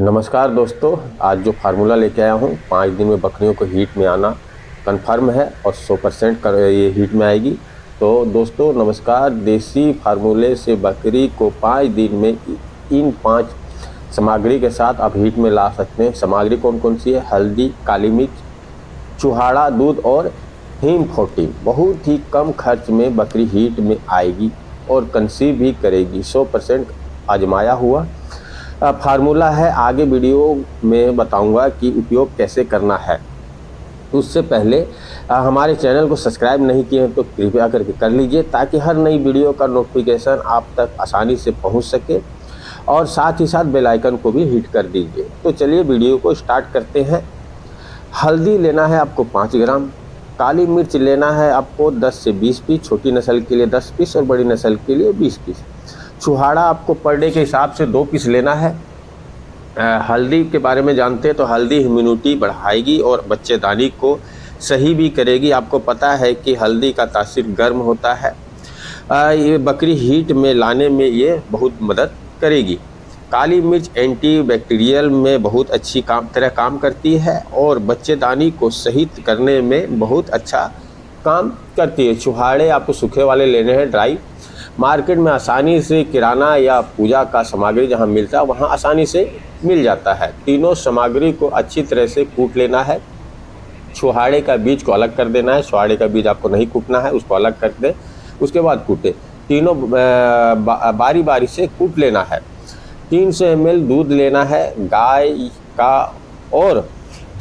नमस्कार दोस्तों, आज जो फार्मूला लेके आया हूँ 5 दिन में बकरियों को हीट में आना कंफर्म है और 100% ये हीट में आएगी। तो दोस्तों नमस्कार, देसी फार्मूले से बकरी को 5 दिन में इन 5 सामग्री के साथ आप हीट में ला सकते हैं। सामग्री कौन कौन सी है? हल्दी, काली मिर्च, चुहाड़ा दूध और हीम फोटी। बहुत ही कम खर्च में बकरी हीट में आएगी और कंसीव भी करेगी। 100% आजमाया हुआ फार्मूला है। आगे वीडियो में बताऊंगा कि उपयोग कैसे करना है। उससे पहले हमारे चैनल को सब्सक्राइब नहीं किए हैं तो कृपया करके कर लीजिए, ताकि हर नई वीडियो का नोटिफिकेशन आप तक आसानी से पहुंच सके, और साथ ही साथ बेल आइकन को भी हिट कर दीजिए। तो चलिए वीडियो को स्टार्ट करते हैं। हल्दी लेना है आपको 5 ग्राम, काली मिर्च लेना है आपको 10 से 20 पीस, छोटी नस्ल के लिए 10 पीस और बड़ी नस्ल के लिए 20 पीस। चुहाड़ा आपको पर डे के हिसाब से 2 पीस लेना है। हल्दी के बारे में जानते हैं तो हल्दी इम्यूनिटी बढ़ाएगी और बच्चेदानी को सही भी करेगी। आपको पता है कि हल्दी का तासीर गर्म होता है। ये बकरी हीट में लाने में ये बहुत मदद करेगी। काली मिर्च एंटीबैक्टीरियल में बहुत अच्छी तरह काम करती है और बच्चेदानी को सही करने में बहुत अच्छा काम करती है। चुहाड़े आपको सूखे वाले लेने हैं, ड्राई। मार्केट में आसानी से किराना या पूजा का सामग्री जहां मिलता है वहां आसानी से मिल जाता है। तीनों सामग्री को अच्छी तरह से कूट लेना है। चुहाड़े का बीज को अलग कर देना है। चुहाड़े का बीज आपको नहीं कूटना है, उसको अलग कर दें, उसके बाद कूटे। तीनों बारी बारी से कूट लेना है। 300 ml दूध लेना है गाय का और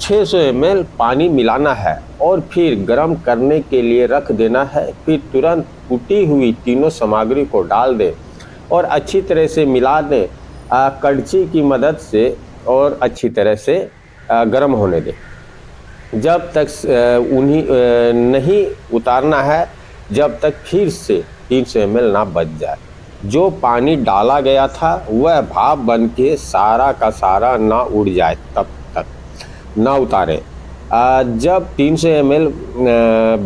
600 ml पानी मिलाना है और फिर गर्म करने के लिए रख देना है। फिर तुरंत कूटी हुई तीनों सामग्री को डाल दें और अच्छी तरह से मिला दें कड़छी की मदद से, और अच्छी तरह से गर्म होने दें। जब तक उन्हें नहीं उतारना है, जब तक फिर से 300 ml ना बच जाए। जो पानी डाला गया था वह भाप बन के सारा का सारा ना उड़ जाए तब तक ना उतारें। जब 300 ml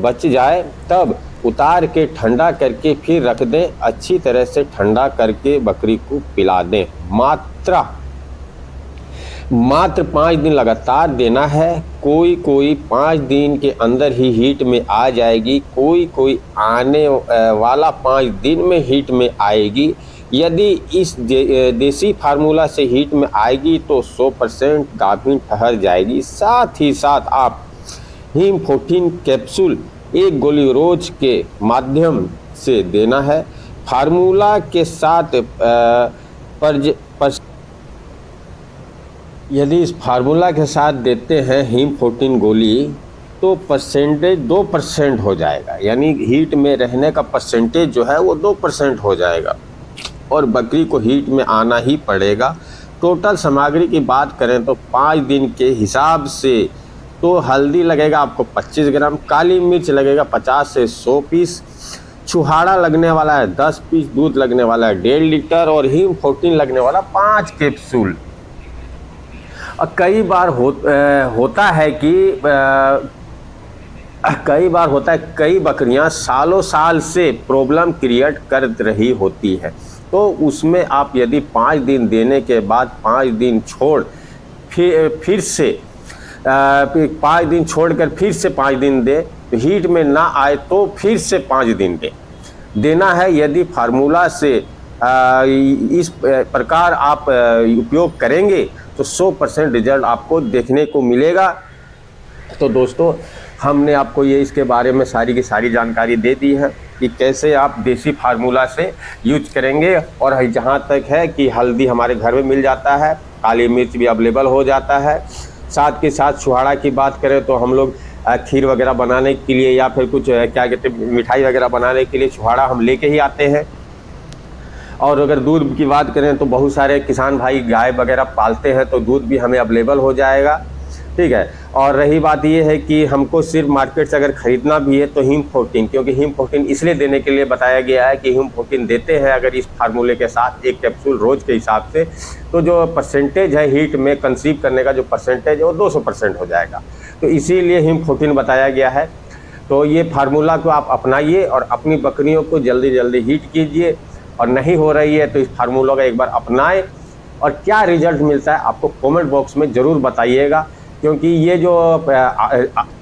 बच जाए तब उतार के ठंडा करके फिर रख दें। अच्छी तरह से ठंडा करके बकरी को पिला दें। मात्र 5 दिन लगातार देना है। कोई 5 दिन के अंदर ही हीट में आ जाएगी। कोई आने वाला 5 दिन में हीट में आएगी। यदि इस देसी फार्मूला से हीट में आएगी तो 100% गाभिन ठहर जाएगी। साथ ही साथ आप हीम 14 कैप्सूल 1 गोली रोज के माध्यम से देना है। फार्मूला के साथ यदि इस फार्मूला के साथ देते हैं हीम 14 गोली तो परसेंटेज 2% हो जाएगा, यानी हीट में रहने का परसेंटेज जो है वो 2% हो जाएगा और बकरी को हीट में आना ही पड़ेगा। टोटल सामग्री की बात करें तो 5 दिन के हिसाब से तो हल्दी लगेगा आपको 25 ग्राम, काली मिर्च लगेगा 50 से 100 पीस, चुहाड़ा लगने वाला है 10 पीस, दूध लगने वाला है 1.5 लीटर और हीम 14 लगने वाला 5 कैप्सूल। और कई बार होता है कई बकरियां सालों साल से प्रॉब्लम क्रिएट कर रही होती है। तो उसमें आप यदि 5 दिन देने के बाद 5 दिन छोड़ फिर से 5 दिन दे, हीट में ना आए तो फिर से 5 दिन देना है। यदि फार्मूला से इस प्रकार आप उपयोग करेंगे तो 100% रिजल्ट आपको देखने को मिलेगा। तो दोस्तों हमने आपको ये इसके बारे में सारी की सारी जानकारी दे दी है कि कैसे आप देसी फार्मूला से यूज करेंगे। और जहाँ तक है कि हल्दी हमारे घर में मिल जाता है, काली मिर्च भी अवेलेबल हो जाता है। साथ के साथ चुहाड़ा की बात करें तो हम लोग खीर वगैरह बनाने के लिए या फिर कुछ क्या कहते हैं मिठाई वगैरह बनाने के लिए चुहाड़ा हम लेके ही आते हैं। और अगर दूध की बात करें तो बहुत सारे किसान भाई गाय वगैरह पालते हैं तो दूध भी हमें अवेलेबल हो जाएगा। ठीक है। और रही बात ये है कि हमको सिर्फ मार्केट से अगर ख़रीदना भी है तो हीम 14, क्योंकि हीम 14 इसलिए देने के लिए बताया गया है कि हीम 14 देते हैं अगर इस फार्मूले के साथ 1 कैप्सूल रोज के हिसाब से, तो जो परसेंटेज है हीट में कंसीव करने का जो परसेंटेज है वो 200% हो जाएगा। तो इसीलिए हीम 14 बताया गया है। तो ये फार्मूला को आप अपनाइए और अपनी बकरियों को जल्दी हीट कीजिए। और नहीं हो रही है तो इस फार्मूला का एक बार अपनाएं और क्या रिजल्ट मिलता है आपको कमेंट बॉक्स में ज़रूर बताइएगा, क्योंकि ये जो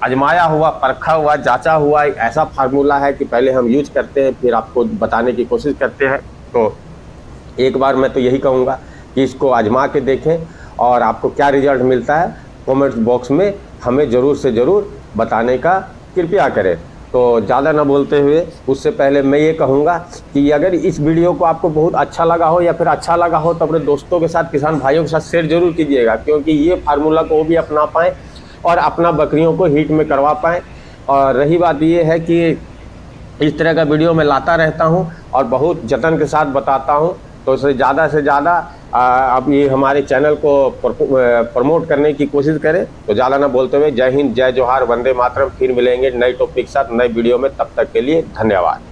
आजमाया हुआ, परखा हुआ, जांचा हुआ एक ऐसा फार्मूला है कि पहले हम यूज करते हैं फिर आपको बताने की कोशिश करते हैं। तो एक बार मैं तो यही कहूँगा कि इसको आजमा के देखें और आपको क्या रिजल्ट मिलता है कमेंट बॉक्स में हमें ज़रूर से ज़रूर बताने का कृपया करें। तो ज़्यादा ना बोलते हुए उससे पहले मैं ये कहूँगा कि अगर इस वीडियो को आपको बहुत अच्छा लगा हो या फिर अच्छा लगा हो तो अपने दोस्तों के साथ, किसान भाइयों के साथ शेयर ज़रूर कीजिएगा, क्योंकि ये फार्मूला को भी अपना पाएँ और अपना बकरियों को हीट में करवा पाएँ। और रही बात ये है कि इस तरह का वीडियो मैं लाता रहता हूँ और बहुत जतन के साथ बताता हूँ, तो उससे ज़्यादा से ज़्यादा आप ये हमारे चैनल को प्रमोट करने की कोशिश करें। तो ज़्यादा ना बोलते हुए जय हिंद, जय जोहार, वंदे मातरम। फिर मिलेंगे नए टॉपिक के साथ नए वीडियो में, तब तक के लिए धन्यवाद।